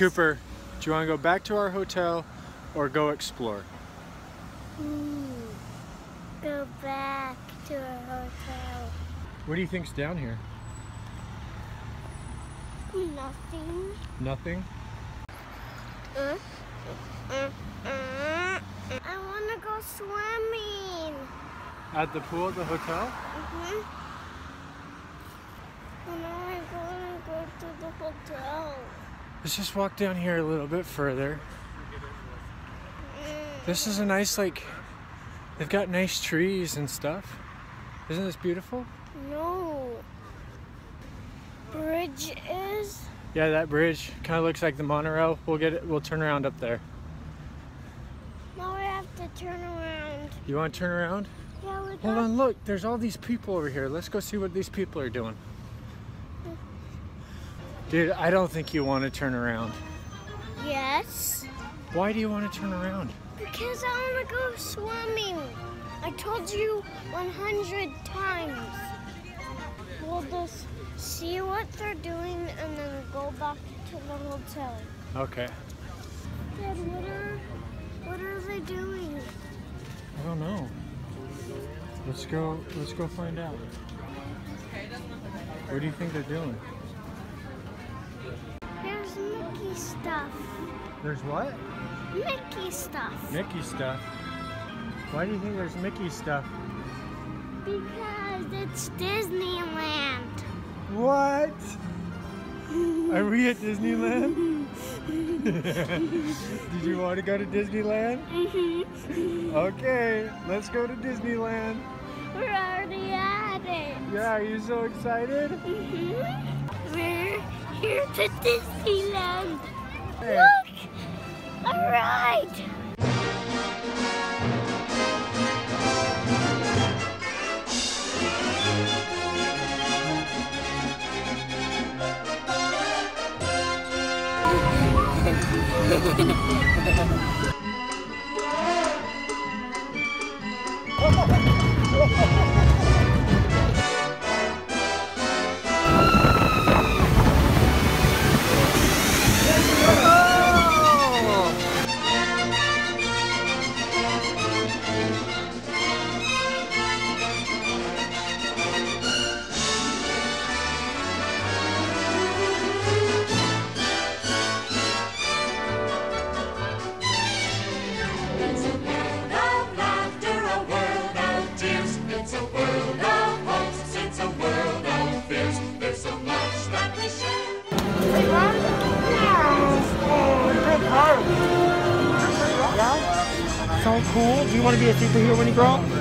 Cooper, do you want to go back to our hotel or go explore? Go back to our hotel. What do you think's down here? Nothing. Nothing? I want to go swimming. At the pool at the hotel? Mm-hmm. And I want to go to the hotel. Let's just walk down here a little bit further. This is a nice, like, they've got nice trees and stuff. Isn't this beautiful? No. Bridge is? Yeah, that bridge kind of looks like the monorail. We'll turn around up there. Now we have to turn around. You want to turn around? Yeah, we hold on, look, there's all these people over here. Let's go see what these people are doing. Dude, I don't think you want to turn around. Yes. Why do you want to turn around? Because I want to go swimming. I told you 100 times. We'll just see what they're doing and then go back to the hotel. Okay. Dad, what are they doing? I don't know. Let's go find out. What do you think they're doing? Here's Mickey stuff. There's what? Mickey stuff. Mickey stuff? Why do you think there's Mickey stuff? Because it's Disneyland. What? Are we at Disneyland? Did you want to go to Disneyland? Mm-hmm. Okay, let's go to Disneyland. We're already at it. Yeah, are you so excited? Mm-hmm. We're here to Disneyland. Hey. Look! All right. Cool. Do you want to be a superhero when you grow up?